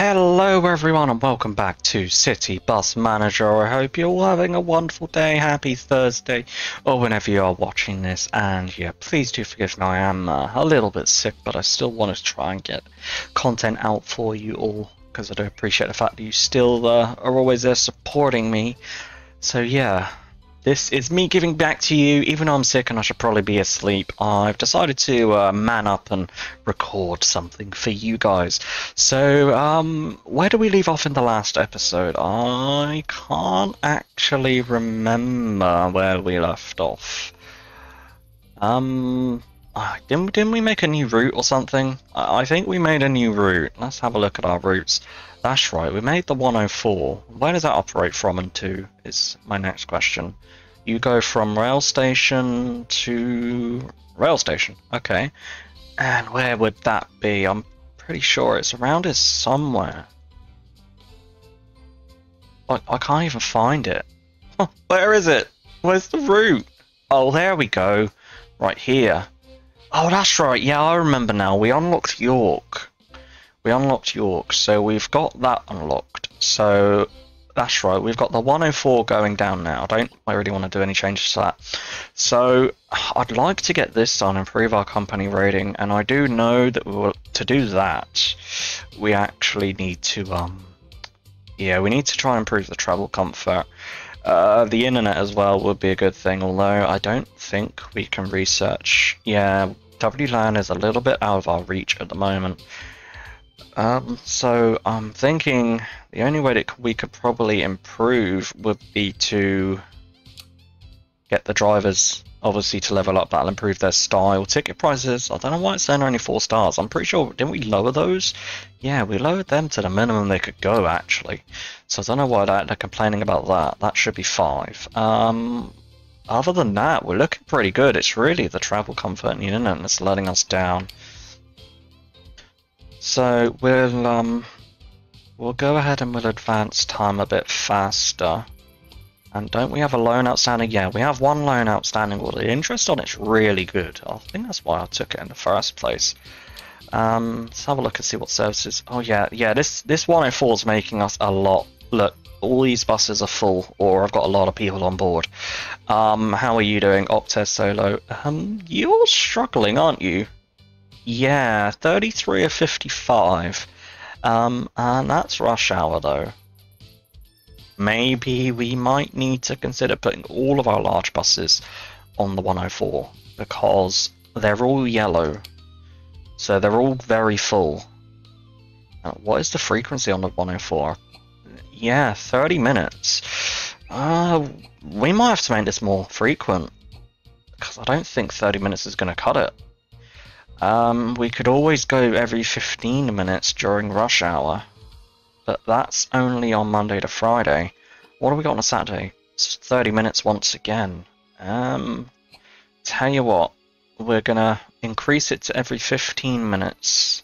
Hello everyone and welcome back to City Bus Manager. I hope you're all having a wonderful day, happy Thursday, or whenever you are watching this. And yeah, please do forgive me, I am a little bit sick, but I still want to try and get content out for you all, because I do appreciate the fact that you still are always there supporting me. So yeah, this is me giving back to you. Even though I'm sick and I should probably be asleep, I've decided to man up and record something for you guys. So, where do we leave off in the last episode? I can't actually remember where we left off. Didn't we make a new route or something? I think we made a new route. Let's have a look at our routes. That's right, we made the 104. Where does that operate from and to is my next question. You go from rail station to rail station. Okay. And where would that be? I'm pretty sure it's around here somewhere. I can't even find it. Huh, where is it? Where's the route? Oh, there we go. Right here. Oh, that's right. Yeah, I remember now. We unlocked York. We unlocked York, so we've got that unlocked. So that's right, we've got the 104 going down now. I really want to do any changes to that. So I'd like to get this done, improve our company rating, and I do know that to do that, we actually need to we need to try and improve the travel comfort. The internet as well would be a good thing, although I don't think we can research. Yeah, WLAN is a little bit out of our reach at the moment. So I'm thinking the only way that we could probably improve would be to get the drivers obviously to level up. That'll improve their style. Ticket prices, I don't know why it's saying only 4 stars. I'm pretty sure, didn't we lower those? Yeah, we lowered them to the minimum they could go actually. So I don't know why they're complaining about that. That should be 5. Other than that, we're looking pretty good. It's really the travel comfort and the internet that's letting us down. So we'll go ahead and we'll advance time a bit faster. And don't we have a loan outstanding? Yeah, we have one loan outstanding. Well, the interest on it's really good. I think that's why I took it in the first place. Let's have a look and see what services. Oh yeah. This 104 is making us a lot. Look, all these buses are full, or I've got a lot of people on board. How are you doing, Optus Solo? You're struggling, aren't you? Yeah, 33 or 55. And that's rush hour though. Maybe we might need to consider putting all of our large buses on the 104 because they're all yellow. So they're all very full. What is the frequency on the 104? Yeah, 30 minutes. We might have to make this more frequent because I don't think 30 minutes is going to cut it. We could always go every 15 minutes during rush hour, but that's only on Monday to Friday. What have we got on a Saturday? It's 30 minutes once again. Tell you what, we're gonna increase it to every 15 minutes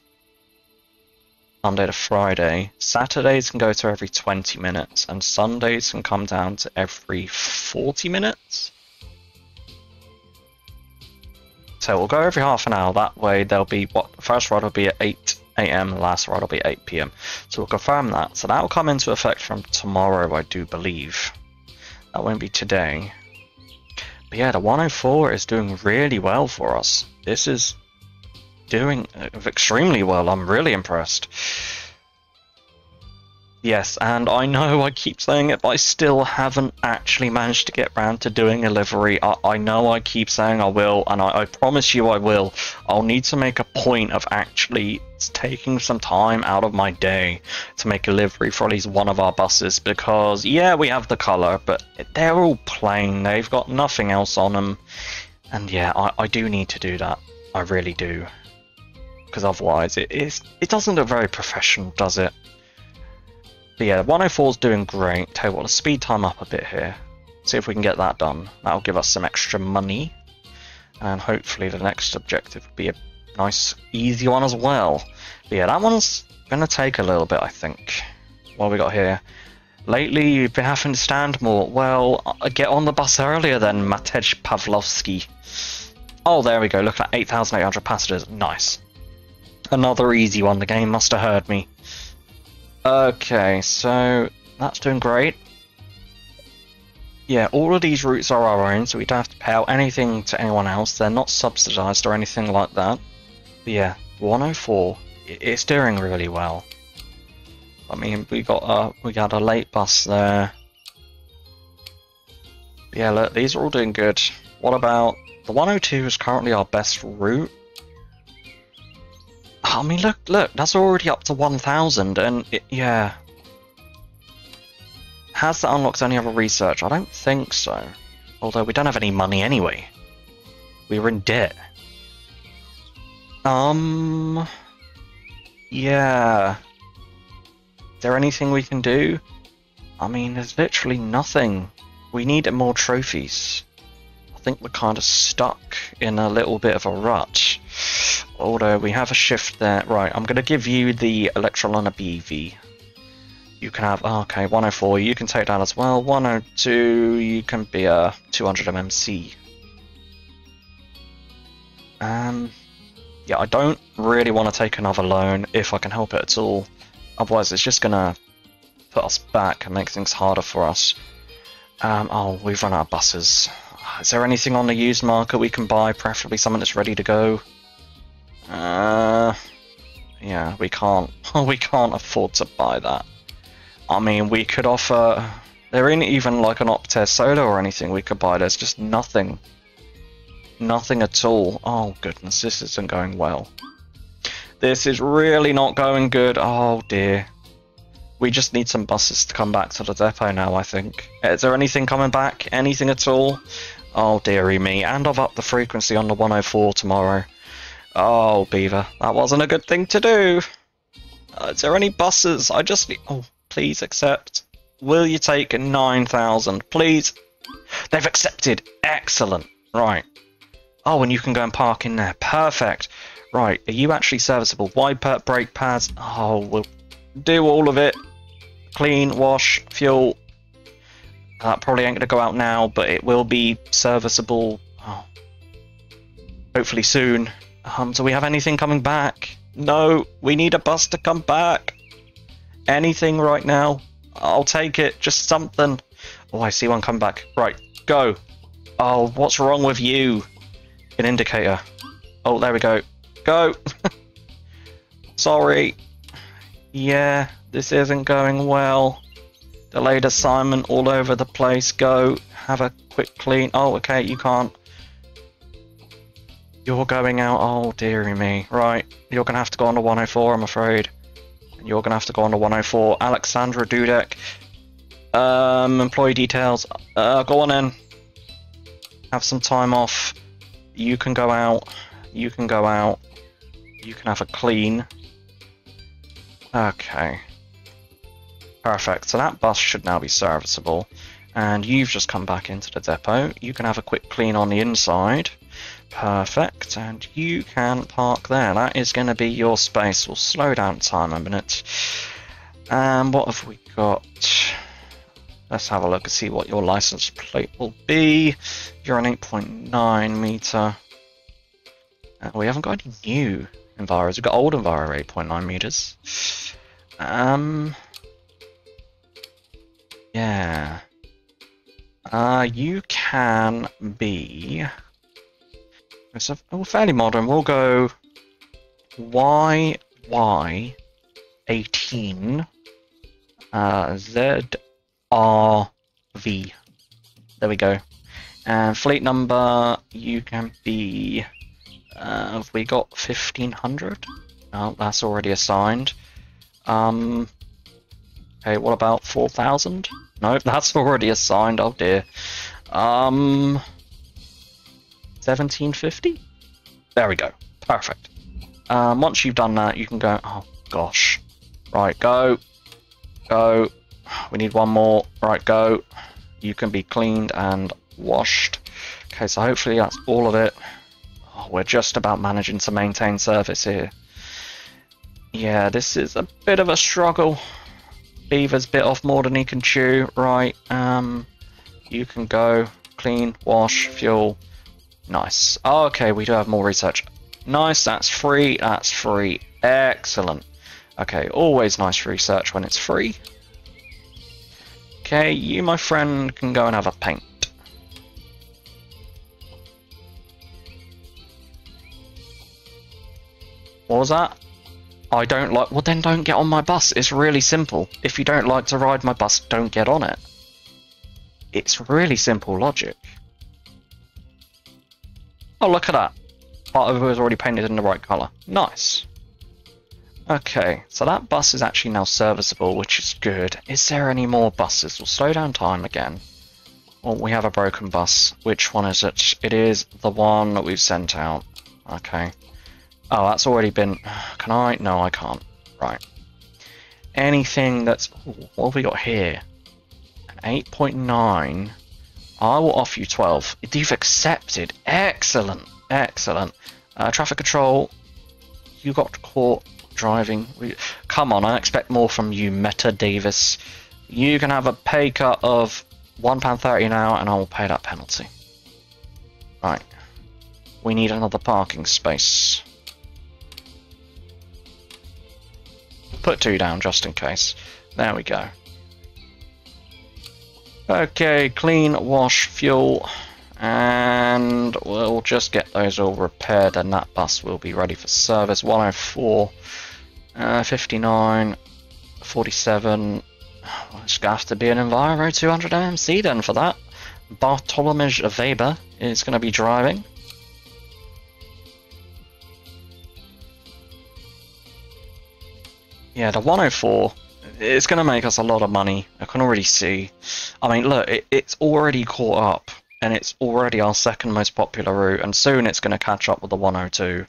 Monday to Friday. Saturdays can go to every 20 minutes, and Sundays can come down to every 40 minutes. So we'll go every half an hour. That way there'll be what the first ride will be at 8 a.m. the last ride will be 8 p.m. so we'll confirm that. So that will come into effect from tomorrow, I do believe. That won't be today, but yeah, the 104 is doing really well for us. This is doing extremely well. I'm really impressed. Yes, and I know I keep saying it, but I still haven't actually managed to get round to doing a livery. I know I keep saying I will, and I promise you I will. I'll need to make a point of actually taking some time out of my day to make a livery for at least one of our buses, because, yeah, we have the colour, but they're all plain. They've got nothing else on them. And, yeah, I do need to do that. I really do. Because otherwise, it doesn't look very professional, does it? But yeah, 104 is doing great. Tell you what, let's speed time up a bit here. See if we can get that done. That'll give us some extra money. And hopefully the next objective will be a nice, easy one as well. But yeah, that one's going to take a little bit, I think. What have we got here? Lately, you've been having to stand more. Well, get on the bus earlier then, Matej Pavlovsky. Oh, there we go. Look at that, 8,800 passengers. Nice. Another easy one. The game must have heard me. Okay, so that's doing great. Yeah, all of these routes are our own, so we don't have to pay out anything to anyone else. They're not subsidised or anything like that. But yeah, 104. It's doing really well. I mean, we got a late bus there. But yeah, look, these are all doing good. What about the 102 is currently our best route? I mean, look, that's already up to 1,000, and yeah. Has that unlocked any other research? I don't think so. Although we don't have any money anyway. We were in debt. Yeah. Is there anything we can do? I mean, there's literally nothing. We need more trophies. I think we're kind of stuck in a little bit of a rut. Although we have a shift there. Right, I'm going to give you the Electrolina BV. You can have, okay, 104, you can take that as well. 102, you can be a 200 mmc. Yeah, I don't really want to take another loan if I can help it at all, otherwise it's just gonna put us back and make things harder for us. Oh, we've run out of buses. Is there anything on the used market we can buy, preferably something that's ready to go? Yeah, we can't afford to buy that. I mean, we could offer... There ain't even like an Optus Solo or anything we could buy. There's just nothing. Nothing at all. Oh goodness, this isn't going well. This is really not going good. Oh dear. We just need some buses to come back to the depot now, I think. Is there anything coming back? Anything at all? Oh dearie me. And I've upped the frequency on the 104 tomorrow. Oh beaver. That wasn't a good thing to do. Is there any buses? I just need... Oh. Please accept. Will you take 9,000? Please. They've accepted. Excellent. Right. Oh, and you can go and park in there. Perfect. Right. Are you actually serviceable? Wiper, brake pads. Oh, we'll do all of it. Clean, wash, fuel. That probably ain't going to go out now, but it will be serviceable. Oh. Hopefully soon. Do we have anything coming back? No. We need a bus to come back. Anything right now? I'll take it. Just something. Oh, I see one come back. Right, go. Oh, what's wrong with you? An indicator. Oh, there we go. Go. Sorry. Yeah, this isn't going well. Delayed assignment all over the place. Go. Have a quick clean. Oh, okay, you can't. You're going out. Oh, dearie me. Right, you're going to have to go on to 104, I'm afraid. You're going to have to go on to 104. Alexandra Dudek. Employee details. Go on in. Have some time off. You can go out. You can go out. You can have a clean. Okay. Perfect. So that bus should now be serviceable. And you've just come back into the depot. You can have a quick clean on the inside. Perfect, and you can park there. That is going to be your space. We'll slow down time a minute. What have we got? Let's have a look and see what your license plate will be. You're an 8.9 meter. We haven't got any new enviros. We've got old enviro 8.9 meters. Yeah. You can be... It's fairly modern. We'll go YY18 ZRV. There we go. And fleet number, you can be... have we got 1500? No, that's already assigned. Okay, what about 4000? No, that's already assigned. Oh dear. 1750? There we go. Perfect. Once you've done that, you can go... Oh, gosh. Right, go. Go. We need one more. Right, go. You can be cleaned and washed. Okay, so hopefully that's all of it. Oh, we're just about managing to maintain service here. Yeah, this is a bit of a struggle. Beaver's bit off more than he can chew. Right, you can go. Clean, wash, fuel... Nice. Okay, we do have more research. Nice, that's free. Excellent. Okay, always nice research when it's free. Okay, you, my friend, can go and have a paint. What was that? I don't like... Well, then don't get on my bus. It's really simple. If you don't like to ride my bus, don't get on it. It's really simple logic. Oh, look at that. Part of it was already painted in the right colour. Nice. Okay, so that bus is actually now serviceable, which is good. Is there any more buses? We'll slow down time again. Oh, we have a broken bus. Which one is it? It is the one that we've sent out. Okay. Oh, that's already been... Can I? No, I can't. Right. Anything that's... Ooh, what have we got here? 8.9. I will offer you 12. You've accepted. Excellent. Excellent. Traffic control. You got caught driving. Come on, I expect more from you, Meta Davis. You can have a pay cut of £1.30 an hour and I will pay that penalty. Right. We need another parking space. Put two down just in case. There we go. Okay, clean, wash, fuel, and we'll just get those all repaired and that bus will be ready for service. 104, 59, 47. Well, it's going to have to be an Enviro 200 AMC then for that. Bartolomiej Weber is going to be driving. Yeah, the 104, it's going to make us a lot of money. I can already see. I mean, look, it's already caught up, and it's already our second most popular route, and soon it's going to catch up with the 102.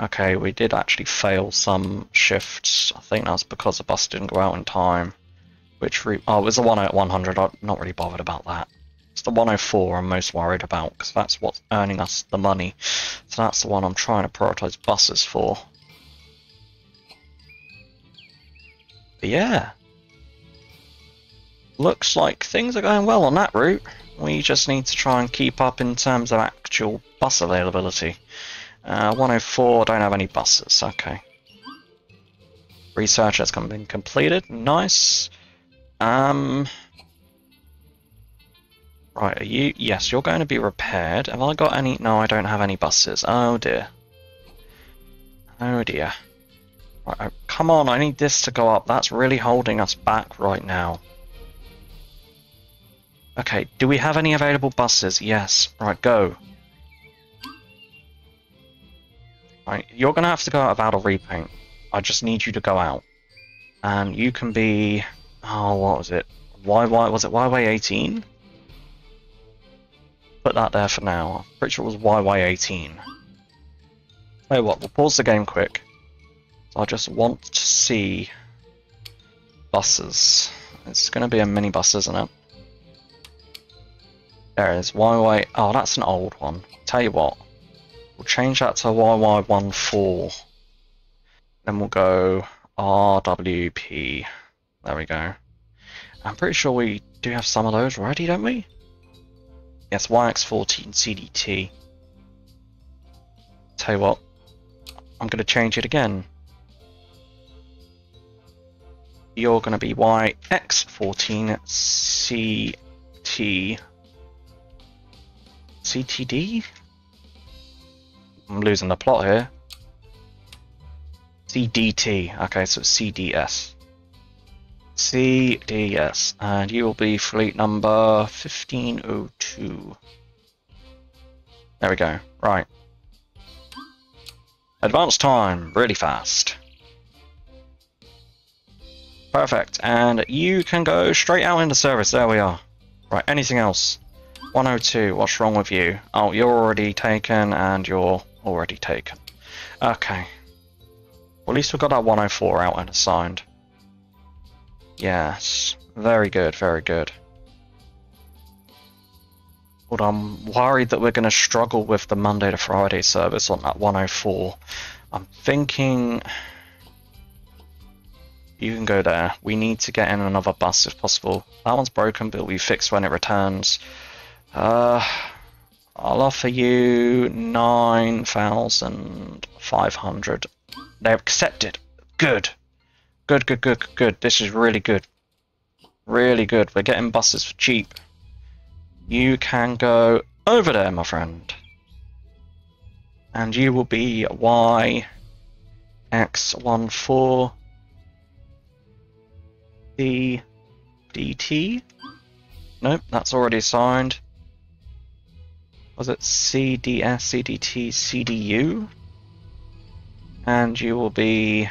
Okay, we did actually fail some shifts. I think that's because the bus didn't go out in time. Which route? Oh, it was the 100. I'm not really bothered about that. It's the 104 I'm most worried about, because that's what's earning us the money. So that's the one I'm trying to prioritise buses for. Yeah, looks like things are going well on that route. We just need to try and keep up in terms of actual bus availability. 104 don't have any buses. Okay, research has been completed. Nice. Right, are you? Yes, you're going to be repaired. Have I got any? No, I don't have any buses. Oh dear. Oh dear. Right, come on, I need this to go up. That's really holding us back right now. Okay, do we have any available buses? Yes. Right, go. Right, you're going to have to go out about a repaint. I just need you to go out. And you can be... Oh, what was it? YY, was it YY18? Put that there for now. I'm pretty sure it was YY18. Tell you what, we'll pause the game quick. I just want to see buses. It's going to be a minibus, isn't it? There it is. YY... Oh, that's an old one. Tell you what. We'll change that to YY14. Then we'll go RWP. There we go. I'm pretty sure we do have some of those already, don't we? Yes, YX14 CDT. Tell you what. I'm going to change it again. You're going to be YX14 CT... CTD? I'm losing the plot here. CDT. Okay, so CDS. CDS. And you will be fleet number 1502. There we go. Right. Advanced time. Really fast. Perfect, and you can go straight out into service. There we are. Right, anything else? 102, what's wrong with you? Oh, you're already taken, and you're already taken. Okay. Well, at least we've got that 104 out and assigned. Yes. Very good, very good. But I'm worried that we're going to struggle with the Monday to Friday service on that 104. I'm thinking... You can go there. We need to get in another bus if possible. That one's broken, but it'll be fixed when it returns. I'll offer you 9,500. They're accepted. Good. Good, good, good, good. This is really good. Really good. We're getting buses for cheap. You can go over there, my friend. And you will be YX14DDT. Nope, that's already assigned. Was it CDS, CDT, CDU? And you will be...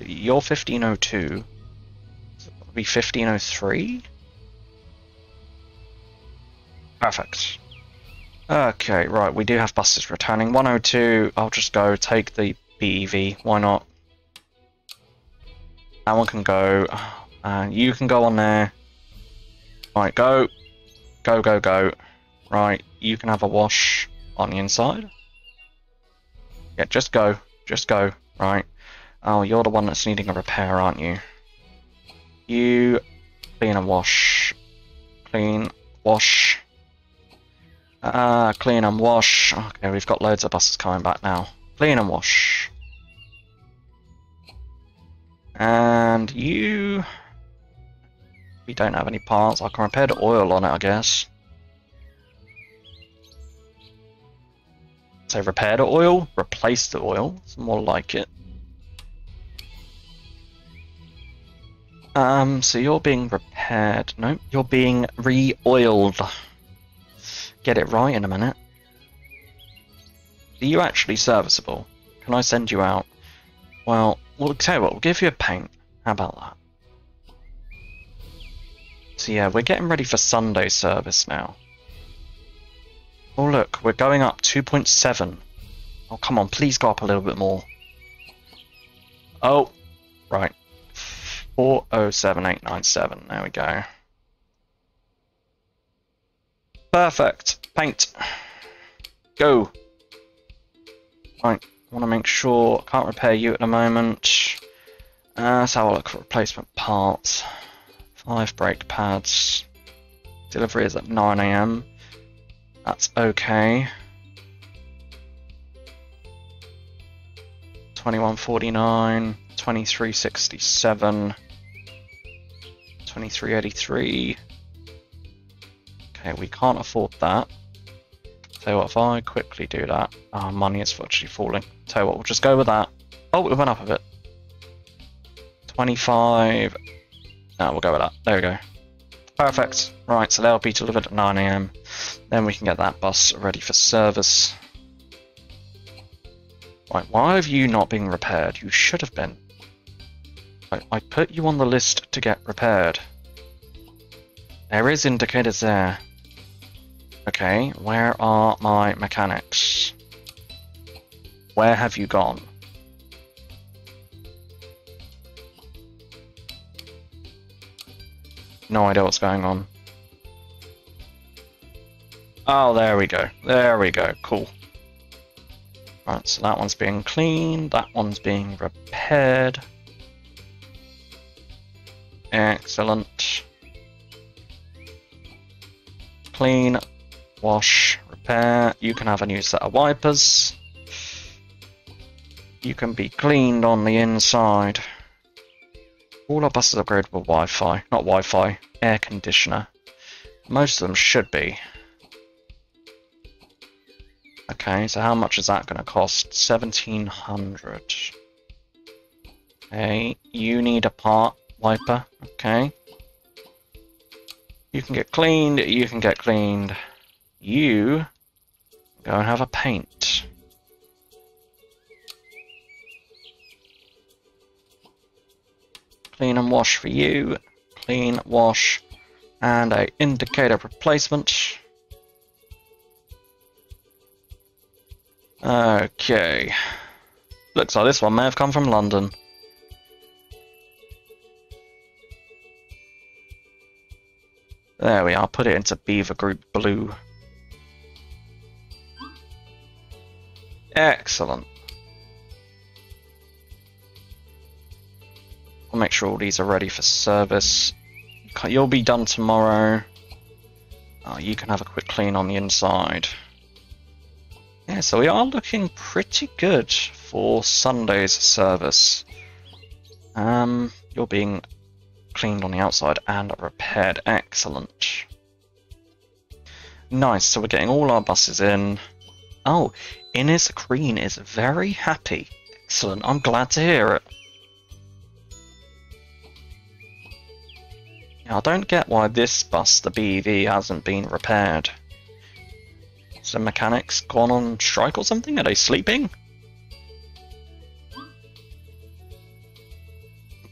You're 1502. So it'll be 1503? Perfect. Okay, right, we do have buses returning. 102, I'll just go take the BEV, why not? That one can go, you can go on there. Right, go. Go, go, go. Right, you can have a wash on the inside. Yeah, just go. Just go. Right. Oh, you're the one that's needing a repair, aren't you? You clean and wash. Clean, wash. Clean and wash. Okay, we've got loads of buses coming back now. Clean and wash. And you... We don't have any parts. I can repair the oil on it, I guess. So repair the oil, replace the oil. It's more like it. So you're being repaired. No, you're being re-oiled. Get it right in a minute. Are you actually serviceable? Can I send you out? Well, we'll tell you what, we'll give you a paint. How about that? So yeah, we're getting ready for Sunday service now. Oh look, we're going up 2.7. Oh come on, please go up a little bit more. Oh, right. 407897, there we go. Perfect, paint. Go. Right, I want to make sure, I can't repair you at the moment. Let's have a look at replacement parts. 5 brake pads. Delivery is at 9 AM. That's okay. 2149, 2367, 2383. Okay, we can't afford that. So what, if I quickly do that, our money is virtually falling. So what, we'll just go with that. Oh, it went up a bit. 25. No, we'll go with that. There we go. Perfect. Right, so they'll be delivered at 9 AM. Then we can get that bus ready for service. Right, why have you not been repaired? You should have been. Right, I put you on the list to get repaired. There is indicators there. Okay, where are my mechanics? Where have you gone? No idea what's going on. Oh, there we go. There we go. Cool. Right, so that one's being cleaned. That one's being repaired. Excellent. Clean, wash, repair. You can have a new set of wipers. You can be cleaned on the inside. All our buses are upgraded with Wi-Fi, not Wi-Fi, air conditioner. Most of them should be. Okay, so how much is that going to cost? 1700. Okay, you need a part wiper. Okay. You can get cleaned, you can get cleaned. You go and have a paint. Clean and wash for you, clean, wash, and a indicator replacement. Okay, looks like this one may have come from London. There we are, put it into Beaver Group Blue. Excellent. I'll make sure all these are ready for service. You'll be done tomorrow. Oh, you can have a quick clean on the inside. Yeah, so we are looking pretty good for Sunday's service. You're being cleaned on the outside and repaired. Excellent. Nice, so we're getting all our buses in. Oh, Innes Green is very happy. Excellent, I'm glad to hear it. Now, I don't get why this bus, the BEV, hasn't been repaired. Is the mechanics gone on strike or something? Are they sleeping?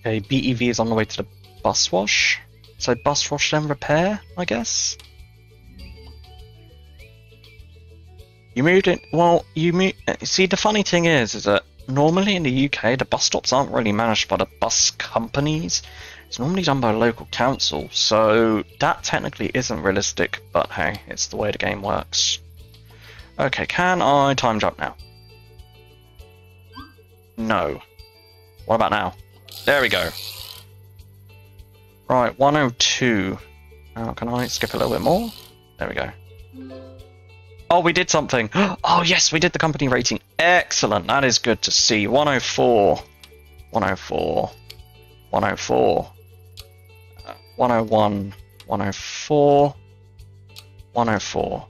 Okay, BEV is on the way to the bus wash. So bus wash then repair, I guess? You moved it, well, you moved, see the funny thing is that normally in the UK the bus stops aren't really managed by the bus companies. It's normally done by a local council, so that technically isn't realistic, but hey, it's the way the game works. Okay, can I time jump now? No. What about now? There we go. Right, 102. Now can I skip a little bit more? There we go. Oh, we did something. Oh yes, we did the company rating. Excellent, that is good to see. 104. 104. 104. 101, 104, 104,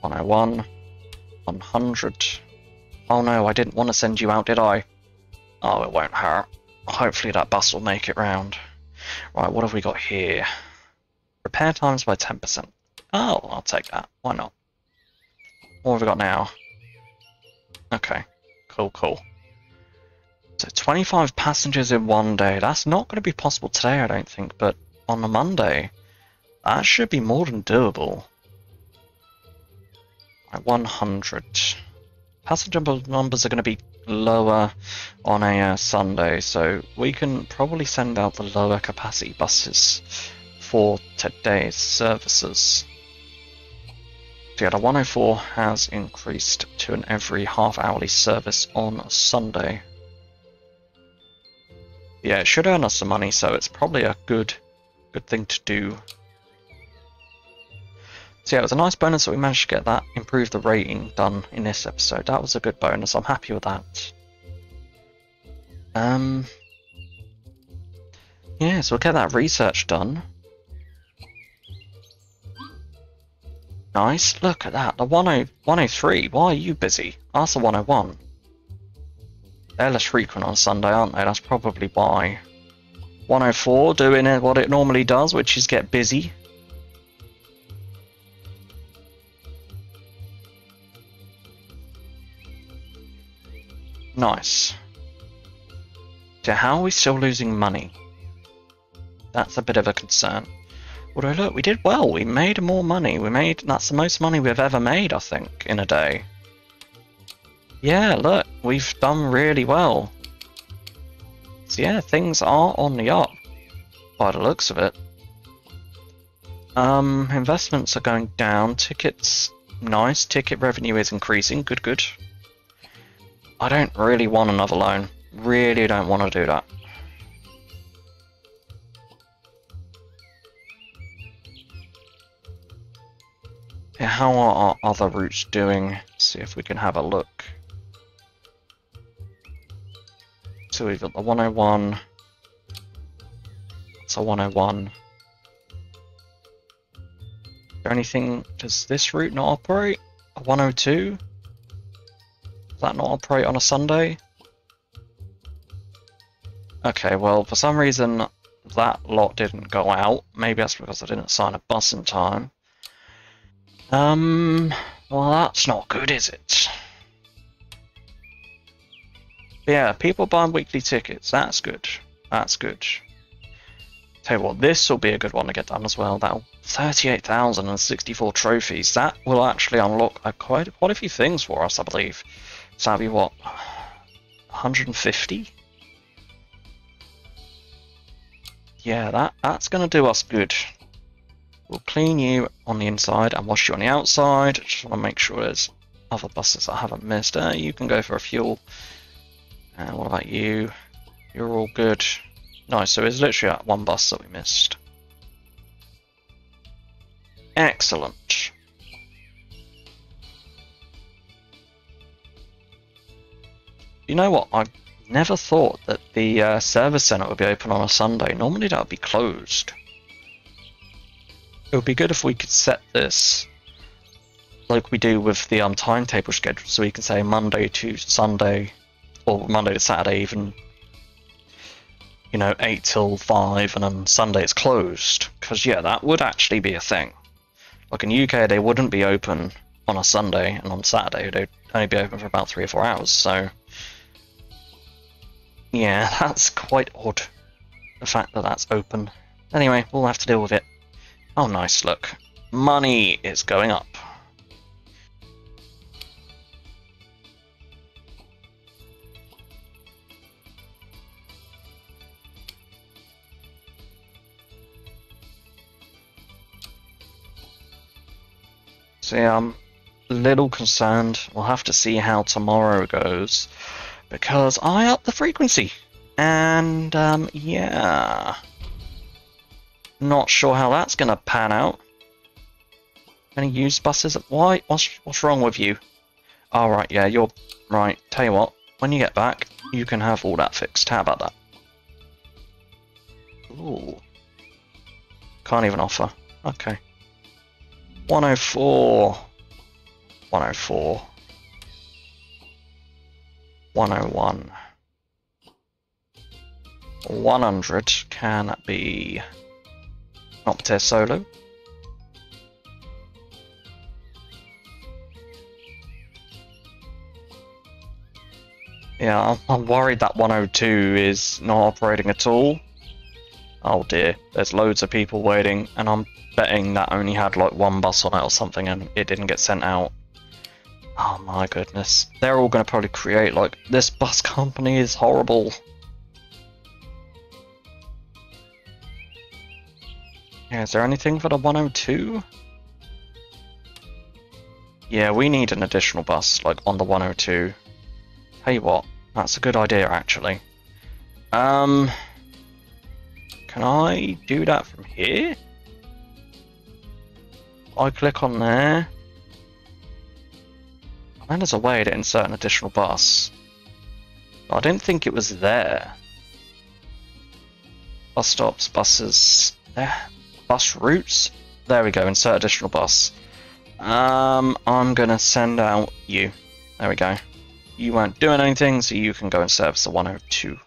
101, 100. Oh no, I didn't want to send you out, did I? Oh, it won't hurt. Hopefully that bus will make it round. Right, what have we got here? Repair times by 10%. Oh, I'll take that. Why not? What have we got now? Okay, cool, cool. So 25 passengers in one day. That's not going to be possible today, I don't think, but on a Monday, that should be more than doable. Right, 100. Passenger numbers are going to be lower on a Sunday, so we can probably send out the lower capacity buses for today's services. So yeah, the 104 has increased to an every half-hourly service on a Sunday. Yeah, it should earn us some money, so it's probably a good thing to do. So yeah, it was a nice bonus that we managed to get that, improve the rating done in this episode. That was a good bonus, I'm happy with that. Yeah, so we'll get that research done. Nice, look at that, the 103, why are you busy? That's the 101. They're less frequent on Sunday, aren't they? That's probably why. 104 doing it what it normally does, which is get busy. Nice. So how are we still losing money? That's a bit of a concern. Although look, we did well. We made more money. We made, that's the most money we've ever made, I think, in a day. Yeah, look, we've done really well. So yeah, things are on the up, by the looks of it. Investments are going down, tickets, nice, ticket revenue is increasing, good, good. I don't really want another loan, really don't want to do that. Yeah, how are our other routes doing? Let's see if we can have a look. So we've got the 101, it's a 101. Is there anything, does this route not operate? A 102? Does that not operate on a Sunday? Okay, well for some reason that lot didn't go out. Maybe that's because I didn't sign a bus in time. Well that's not good, is it? Yeah, people buying weekly tickets, that's good. That's good. Tell you what, this will be a good one to get done as well. That'll 38,064 trophies. That will actually unlock quite a few things for us, I believe. So that'll be what? 150? Yeah, that's gonna do us good. We'll clean you on the inside and wash you on the outside. Just wanna make sure there's other buses I haven't missed. You can go for a fuel. And what about you? You're all good. Nice, so it's literally that one bus that we missed. Excellent. You know what? I Never thought that the service centre would be open on a Sunday. Normally that would be closed. It would be good if we could set this like we do with the timetable schedule, so we can say Monday to Sunday, or Monday to Saturday even, you know, 8 till 5, and then Sunday it's closed. Because yeah, that would actually be a thing. Like in the UK, they wouldn't be open on a Sunday, and on Saturday they'd only be open for about 3 or 4 hours, so yeah, that's quite odd, the fact that that's open. Anyway, we'll have to deal with it. Oh nice, look. Money is going up. So yeah, I'm a little concerned. We'll have to see how tomorrow goes, because I upped the frequency, and yeah, not sure how that's gonna pan out. Any used buses? Why? What's wrong with you? All right, yeah, you're right. Tell you what, when you get back, you can have all that fixed. How about that? Ooh, can't even offer. Okay, 104, 104. 101. 100 can be Optus Solo. Yeah, I'm worried that 102 is not operating at all. Oh dear, there's loads of people waiting, and I'm betting that only had like one bus on it or something, and it didn't get sent out. Oh my goodness. They're all going to probably create, like, this bus company is horrible. Yeah, is there anything for the 102? Yeah, we need an additional bus, like, on the 102. Tell you what, that's a good idea, actually. Can I do that from here? I click on there. And there's a way to insert an additional bus. I didn't think it was there. Bus stops, buses, there. Bus routes. There we go, insert additional bus. I'm gonna send out you. There we go. You weren't doing anything, so you can go and service the 102.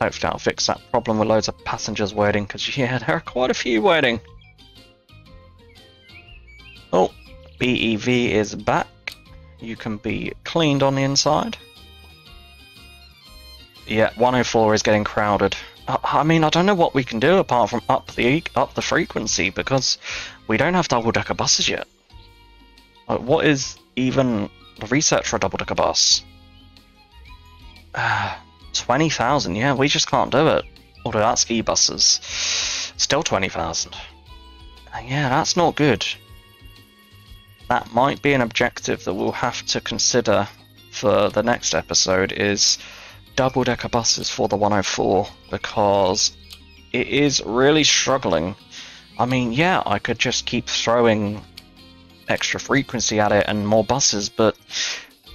Hopefully that'll fix that problem with loads of passengers waiting, because yeah, there are quite a few waiting. Oh. BEV is back. You can be cleaned on the inside. Yeah, 104 is getting crowded. I mean, I don't know what we can do apart from up the frequency, because we don't have double-decker buses yet. Like, what is even the research for a double-decker bus? 20,000. Yeah, we just can't do it. Although that's e-buses. Still 20,000. Yeah, that's not good. That might be an objective that we'll have to consider for the next episode, is double-decker buses for the 104, because it is really struggling. I mean, yeah, I could just keep throwing extra frequency at it and more buses, but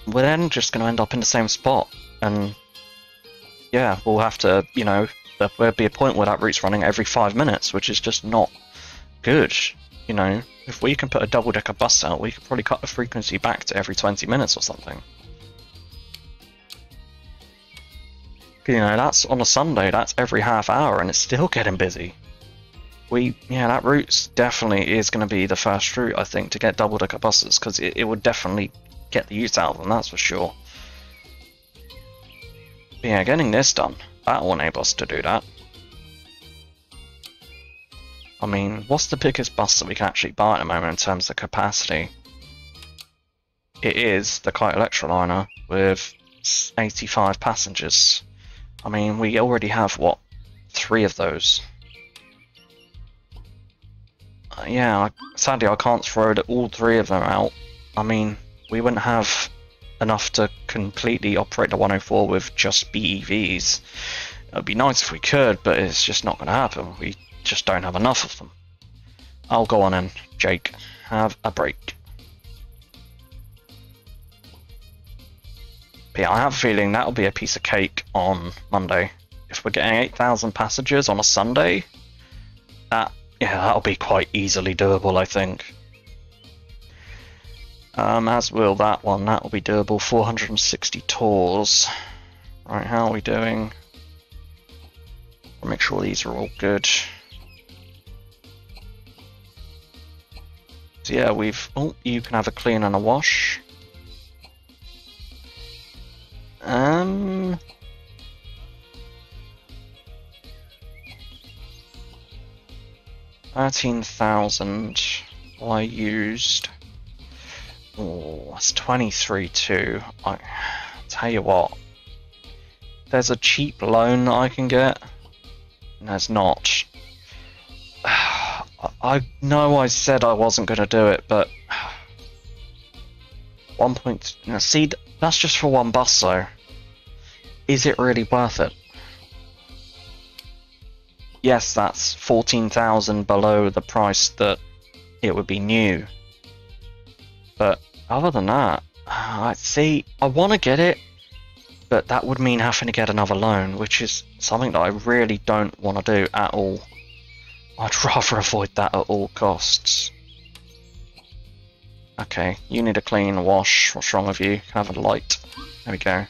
we're then just going to end up in the same spot. And yeah, we'll have to, you know, there'll be a point where that route's running every 5 minutes, which is just not good, you know. If we can put a double-decker bus out, we could probably cut the frequency back to every 20 minutes or something. You know, that's on a Sunday, that's every half hour, and it's still getting busy. Yeah, that route definitely is going to be the first route, I think, to get double-decker buses, because it would definitely get the use out of them, that's for sure. But yeah, getting this done, that will enable us to do that. I mean, what's the biggest bus that we can actually buy at the moment in terms of capacity? It is the Kite Electroliner with 85 passengers. I mean, we already have, what, 3 of those? Yeah, sadly I can't throw all 3 of them out. I mean, we wouldn't have enough to completely operate the 104 with just BEVs. It would be nice if we could, but it's just not going to happen. We just don't have enough of them. I'll go on in, Jake. Have a break. But yeah, I have a feeling that'll be a piece of cake on Monday. If we're getting 8,000 passengers on a Sunday, that'll be quite easily doable, I think. As will that one. That'll be doable. 460 tours. Right, how are we doing? I'll make sure these are all good. So yeah, we've... Oh, you can have a clean and a wash. $13,000 I used. Oh, that's 23,200. I tell you what, there's a cheap loan that I can get. And there's not. I know I said I wasn't going to do it, but 1 point. Now, see, that's just for one bus, though. Is it really worth it? Yes, that's 14,000 below the price that it would be new. But other than that, see, I want to get it, but that would mean having to get another loan, which is something that I really don't want to do at all. I'd rather avoid that at all costs. Okay, you need a clean wash. What's wrong with you? Can I have a light? There we go.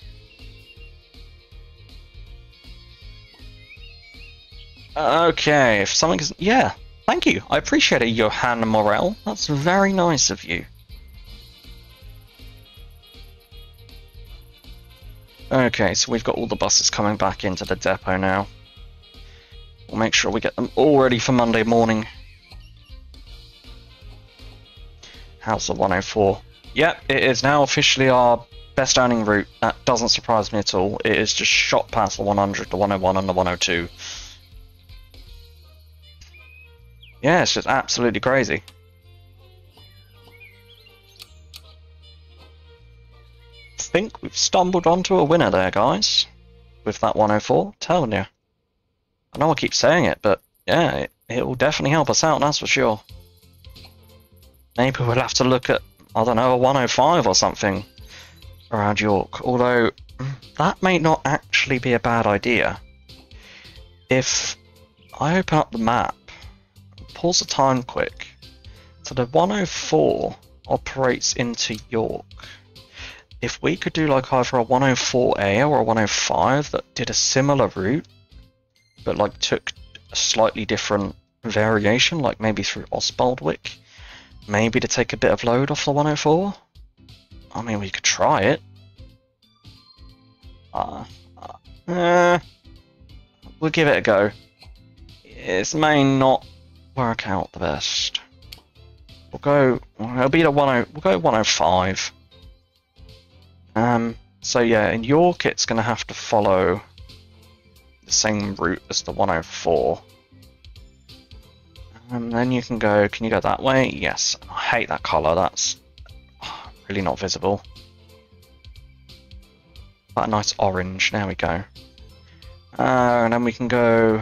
Okay, if something is... Yeah, thank you. I appreciate it, Johanna Morel. That's very nice of you. Okay, so we've got all the buses coming back into the depot now. We'll make sure we get them all ready for Monday morning. How's the 104? Yep, it is now officially our best earning route. That doesn't surprise me at all. It is just shot past the 100, the 101 and the 102. Yeah, it's just absolutely crazy. I think we've stumbled onto a winner there, guys, with that 104. Telling you, I know I keep saying it, but yeah, it will definitely help us out, that's for sure. Maybe we'll have to look at, I don't know, a 105 or something around York, although that may not actually be a bad idea. If I open up the map and pause the time quick, so the 104 operates into York. If we could do like either a 104A or a 105 that did a similar route, but like took a slightly different variation, like maybe through Osbaldwick, maybe to take a bit of load off the 104. I mean, we could try it. We'll give it a go. This may not work out the best. We'll go. It'll be the 10. We'll go 105. So yeah, in York it's going to have to follow the same route as the 104. And then you can go, can you go that way? Yes. I hate that colour, that's really not visible. That nice orange, there we go. And then we can go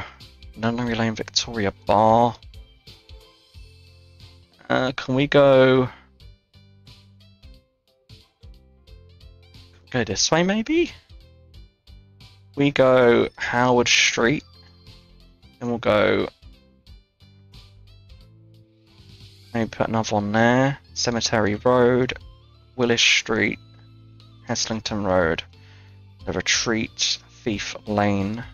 Nunnery Lane, Victoria Bar. Can we go... Go this way, maybe? We go Howard Street, and we'll go... Maybe put another one there. Cemetery Road, Willis Street, Heslington Road, The Retreat, Thief Lane.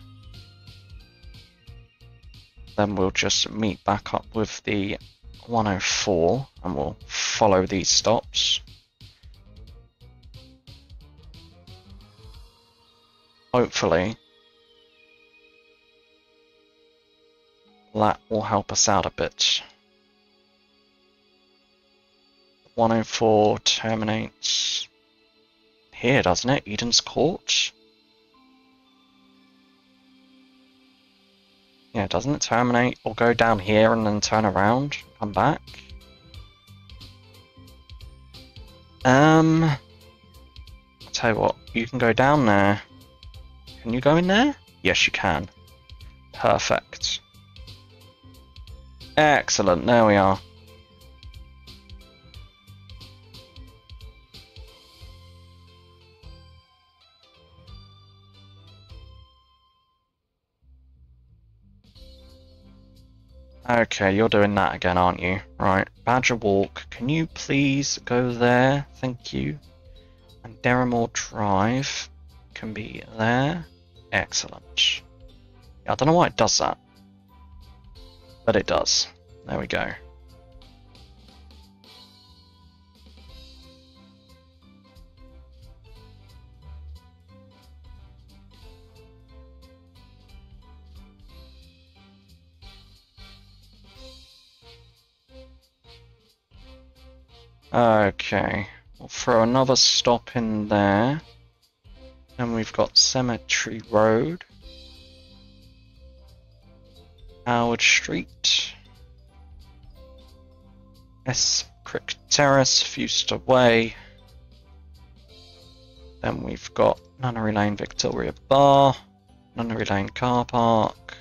Then we'll just meet back up with the 104, and we'll follow these stops. Hopefully that will help us out a bit. 104 terminates here, doesn't it? Eden's Court? Yeah, doesn't it terminate or go down here and then turn around and come back? I'll tell you what, you can go down there. Can you go in there? Yes, you can. Perfect. Excellent, there we are. Okay, you're doing that again, aren't you? Right, Badger Walk, can you please go there? Thank you. And Derrymore Drive can be there. Excellent. Yeah, I don't know why it does that, but it does. There we go. Okay, we'll throw another stop in there. Then we've got Cemetery Road, Howard Street, S Crick Terrace, Fuster Way. Then we've got Nunnery Lane, Victoria Bar, Nunnery Lane Car Park.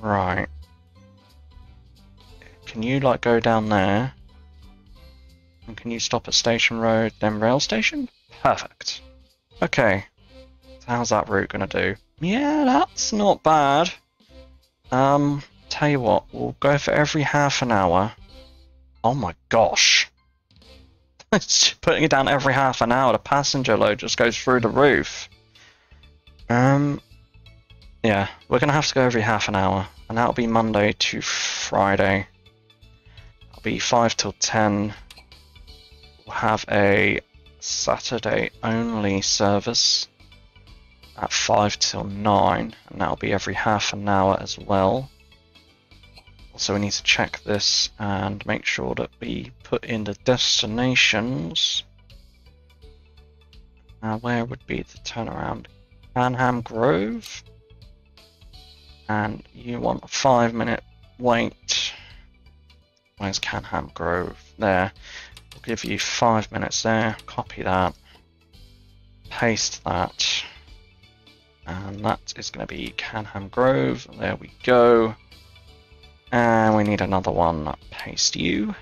Right. Can you like go down there? And can you stop at Station Road, then Rail Station? Perfect. Okay. So how's that route gonna do? Yeah, that's not bad. Tell you what, we'll go for every half an hour. Oh my gosh. Putting it down every half an hour, the passenger load just goes through the roof. Yeah, we're going to have to go every half an hour, and that'll be Monday to Friday. That'll be 5 till 10. We'll have a Saturday only service at 5 till 9, and that'll be every half an hour as well. Also, we need to check this and make sure that we put in the destinations. Now, where would be the turnaround? Canham Grove? And you want a 5-minute wait. Where's Canham Grove? There. We'll give you 5 minutes there. Copy that. Paste that. And that is going to be Canham Grove. There we go. And we need another one. Paste you.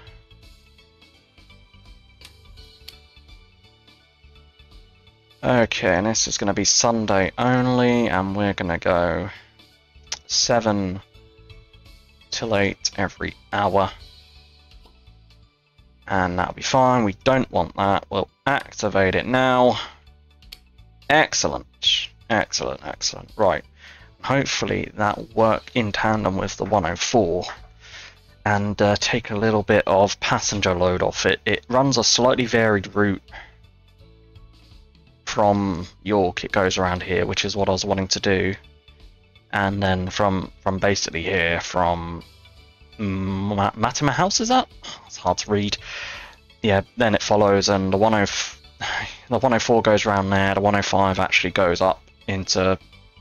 Okay, and this is going to be Sunday only. And we're going to go 7 till 8 every hour, and that'll be fine. We don't want that. We'll activate it now. Excellent, excellent, excellent. Right, hopefully that'll work in tandem with the 104 and take a little bit of passenger load off it. It runs a slightly varied route from York. It goes around here, which is what I was wanting to do. And then from basically here, from Matema House, is that? It's hard to read. Yeah, then it follows, and the 104 goes around there. The 105 actually goes up into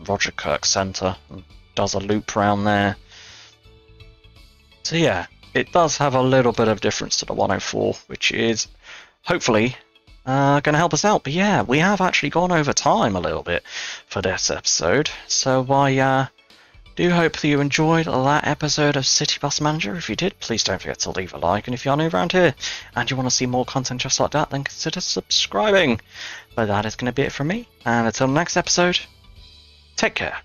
Roger Kirk's Centre and does a loop around there. So yeah, it does have a little bit of difference to the 104, which is hopefully going to help us out. But yeah, we have actually gone over time a little bit for this episode, so I do hope that you enjoyed that episode of City Bus Manager. If you did, please don't forget to leave a like, and if you're new around here and you want to see more content just like that, then consider subscribing. But that is going to be it from me, and until the next episode, take care.